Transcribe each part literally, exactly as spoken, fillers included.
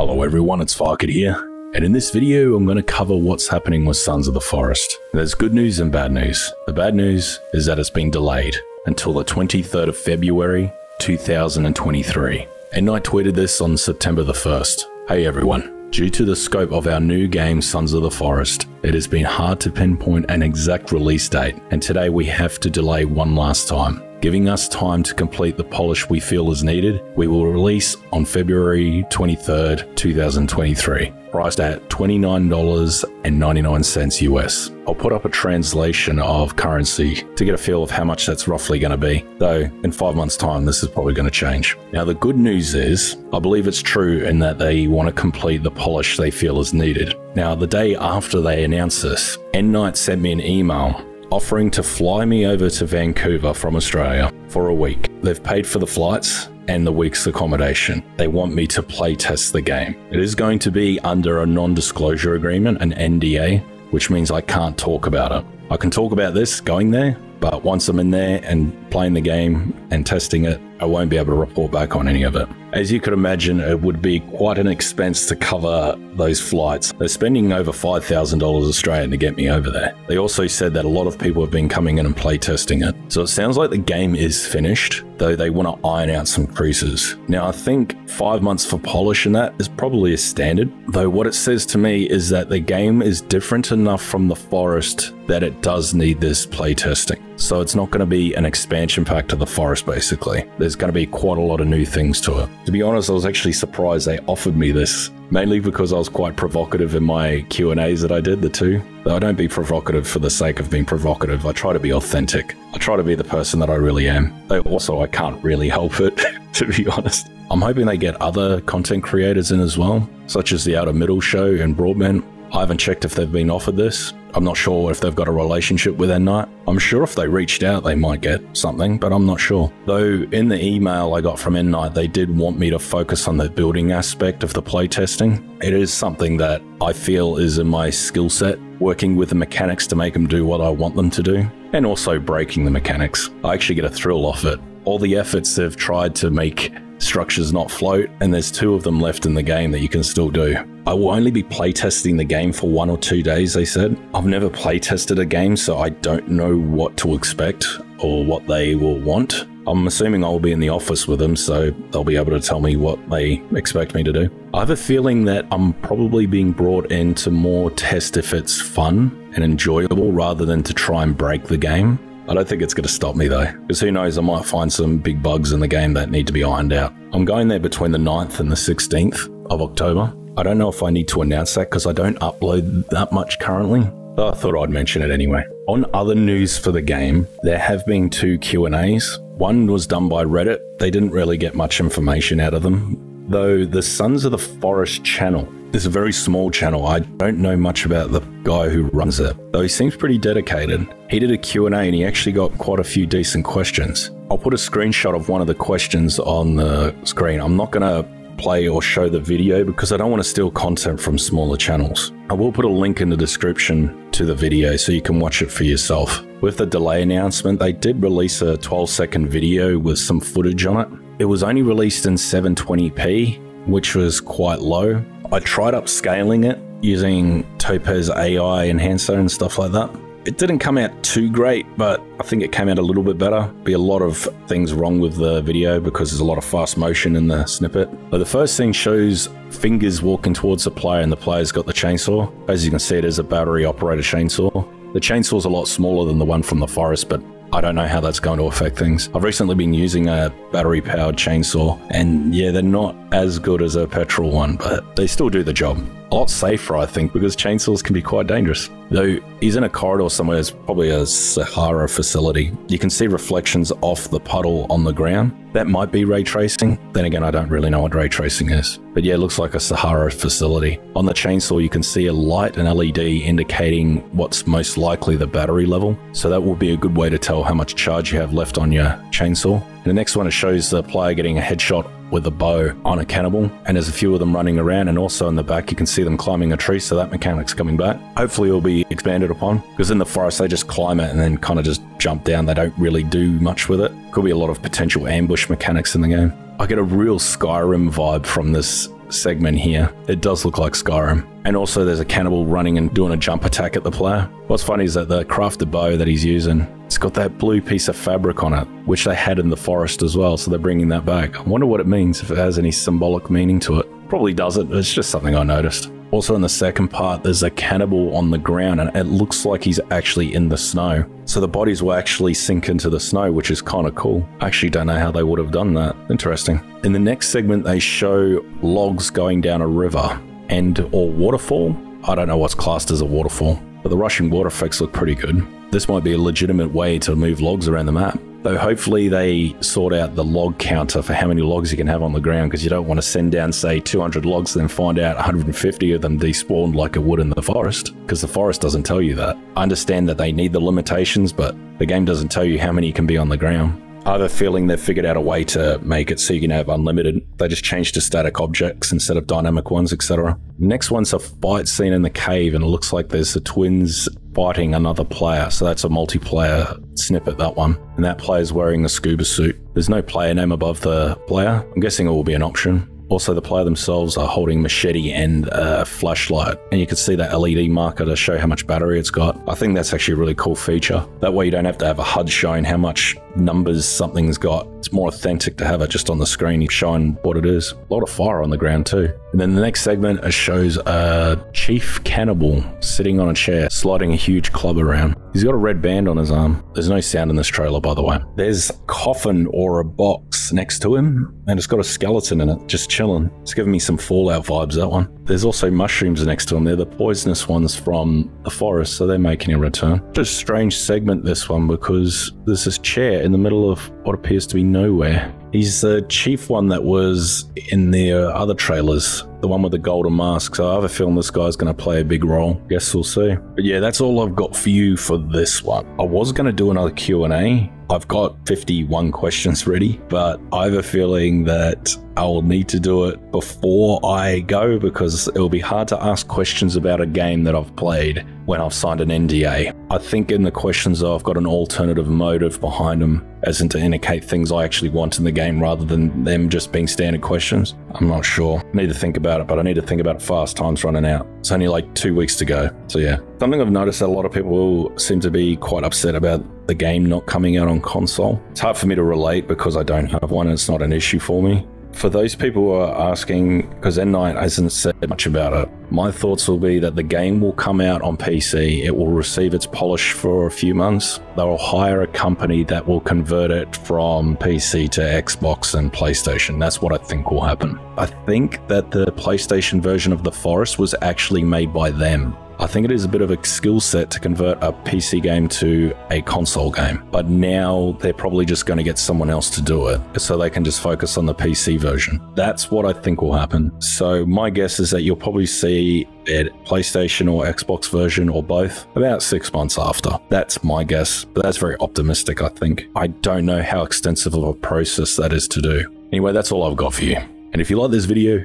Hello everyone, it's Farket here, and in this video I'm going to cover what's happening with Sons of the Forest. There's good news and bad news. The bad news is that it's been delayed until the twenty-third of February two thousand twenty-three. Endnight tweeted this on September the first. Hey everyone, due to the scope of our new game Sons of the Forest, it has been hard to pinpoint an exact release date, and today we have to delay one last time. Giving us time to complete the polish we feel is needed, we will release on February twenty-third two thousand twenty-three, priced at twenty-nine dollars and ninety-nine cents U S. I'll put up a translation of currency to get a feel of how much that's roughly going to be, though in five months time this is probably going to change. Now the good news is, I believe it's true in that they want to complete the polish they feel is needed. Now the day after they announced this, Endnight sent me an email offering to fly me over to Vancouver from Australia for a week. They've paid for the flights and the week's accommodation. They want me to play test the game. It is going to be under a non-disclosure agreement, an N D A, which means I can't talk about it. I can talk about this going there, but once I'm in there and playing the game and testing it, I won't be able to report back on any of it. As you could imagine, it would be quite an expense to cover those flights. They're spending over five thousand dollars Australian to get me over there. They also said that a lot of people have been coming in and playtesting it. So it sounds like the game is finished, though they want to iron out some creases. Now I think five months for polish and that is probably a standard, though what it says to me is that the game is different enough from The Forest that it does need this playtesting. So it's not going to be an expansion pack to The Forest basically. There's going to be quite a lot of new things to it. To be honest, I was actually surprised they offered me this, mainly because I was quite provocative in my Q and A's that I did, the two. Though I don't be provocative for the sake of being provocative, I try to be authentic. I try to be the person that I really am. Though also I can't really help it, to be honest. I'm hoping they get other content creators in as well, such as the Outer Middle Show and Broadman. I haven't checked if they've been offered this. I'm not sure if they've got a relationship with Endnight. I'm sure if they reached out they might get something, but I'm not sure. Though in the email I got from Endnight, they did want me to focus on the building aspect of the playtesting. It is something that I feel is in my skill set, working with the mechanics to make them do what I want them to do, and also breaking the mechanics. I actually get a thrill off it. All the efforts they've tried to make structures not float, and there's two of them left in the game that you can still do. I will only be playtesting the game for one or two days, they said. I've never playtested a game, so I don't know what to expect or what they will want. I'm assuming I'll be in the office with them, so they'll be able to tell me what they expect me to do. I have a feeling that I'm probably being brought in to more test if it's fun and enjoyable rather than to try and break the game. I don't think it's going to stop me though, because who knows, I might find some big bugs in the game that need to be ironed out. I'm going there between the ninth and the sixteenth of October. I don't know if I need to announce that because I don't upload that much currently, but I thought I'd mention it anyway. On other news for the game, there have been two Q and A's. One was done by Reddit. They didn't really get much information out of them, though the Sons of the Forest channel, it's a very small channel. I don't know much about the guy who runs it, though he seems pretty dedicated. He did a Q and A and he actually got quite a few decent questions. I'll put a screenshot of one of the questions on the screen. I'm not going to play or show the video because I don't want to steal content from smaller channels. I will put a link in the description to the video so you can watch it for yourself. With the delay announcement, they did release a twelve second video with some footage on it. It was only released in seven twenty p, which was quite low. I tried upscaling it using Topaz A I Enhancer and stuff like that. It didn't come out too great, but I think it came out a little bit better. Be a lot of things wrong with the video because there's a lot of fast motion in the snippet. But the first thing shows fingers walking towards the player and the player's got the chainsaw. As you can see, it is a battery operated chainsaw. The chainsaw's a lot smaller than the one from The Forest, but I don't know how that's going to affect things. I've recently been using a battery powered chainsaw and yeah, they're not as good as a petrol one, but they still do the job. A lot safer, I think, because chainsaws can be quite dangerous. Though he's in a corridor somewhere, it's probably a Sahara facility. You can see reflections off the puddle on the ground. That might be ray tracing. Then again, I don't really know what ray tracing is. But yeah, it looks like a Sahara facility. On the chainsaw, you can see a light and L E D indicating what's most likely the battery level. So that will be a good way to tell how much charge you have left on your chainsaw. And the next one, it shows the player getting a headshot with a bow on a cannibal, and there's a few of them running around, and also in the back you can see them climbing a tree, so that mechanic's coming back. Hopefully it'll be expanded upon, because in The Forest they just climb it and then kind of just jump down. They don't really do much with it. Could be a lot of potential ambush mechanics in the game. I get a real Skyrim vibe from this segment here, it does look like Skyrim. And also there's a cannibal running and doing a jump attack at the player. What's funny is that the crafted bow that he's using, it's got that blue piece of fabric on it, which they had in The Forest as well, so they're bringing that back. I wonder what it means, if it has any symbolic meaning to it. Probably doesn't, it's just something I noticed. Also in the second part, there's a cannibal on the ground and it looks like he's actually in the snow. So the bodies will actually sink into the snow, which is kind of cool. I actually don't know how they would have done that. Interesting. In the next segment, they show logs going down a river and or waterfall. I don't know what's classed as a waterfall, but the rushing water effects look pretty good. This might be a legitimate way to move logs around the map. Though hopefully they sort out the log counter for how many logs you can have on the ground, because you don't want to send down, say, two hundred logs and then find out one hundred fifty of them despawned like it would in The Forest, because The Forest doesn't tell you that. I understand that they need the limitations, but the game doesn't tell you how many can be on the ground. I have a feeling they've figured out a way to make it so you can have unlimited. They just changed to static objects instead of dynamic ones, et cetera. Next one's a fight scene in the cave, and it looks like there's the twins fighting another player, so that's a multiplayer snippet, that one. And that player's wearing a scuba suit. There's no player name above the player. I'm guessing it will be an option. Also, the player themselves are holding machete and a flashlight, and you can see that L E D marker to show how much battery it's got. I think that's actually a really cool feature. That way you don't have to have a H U D showing how much numbers something's got. It's more authentic to have it just on the screen showing what it is. A lot of fire on the ground too. And then the next segment, it shows a chief cannibal sitting on a chair, sliding a huge club around. He's got a red band on his arm. There's no sound in this trailer, by the way. There's a coffin or a box next to him, and it's got a skeleton in it, just chilling. It's giving me some Fallout vibes, that one. There's also mushrooms next to him. They're the poisonous ones from The Forest, so they're making a return. Just a strange segment, this one, because there's this chair in the middle of what appears to be nowhere. He's the chief one that was in the other trailers, the one with the golden mask. So I have a feeling this guy's going to play a big role. Guess we'll see. But yeah, that's all I've got for you for this one. I was going to do another Q and A. I've got fifty-one questions ready, but I have a feeling that I will need to do it before I go, because it'll be hard to ask questions about a game that I've played when I've signed an N D A. I think in the questions though, I've got an alternative motive behind them, as in to indicate things I actually want in the game rather than them just being standard questions. I'm not sure. I need to think about it, but I need to think about it fast. Time's running out. It's only like two weeks to go. So yeah, something I've noticed that a lot of people seem to be quite upset about the game not coming out on console. It's hard for me to relate because I don't have one and it's not an issue for me. For those people who are asking, because Endnight hasn't said much about it, my thoughts will be that the game will come out on P C, it will receive its polish for a few months, they'll hire a company that will convert it from P C to Xbox and PlayStation. That's what I think will happen. I think that the PlayStation version of The Forest was actually made by them. I think it is a bit of a skill set to convert a P C game to a console game, but now they're probably just going to get someone else to do it so they can just focus on the P C version. That's what I think will happen. So my guess is that you'll probably see it PlayStation or Xbox version or both about six months after. That's my guess, but that's very optimistic, I think. I don't know how extensive of a process that is to do. Anyway, that's all I've got for you. And if you like this video,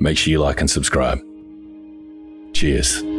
make sure you like and subscribe. Cheers.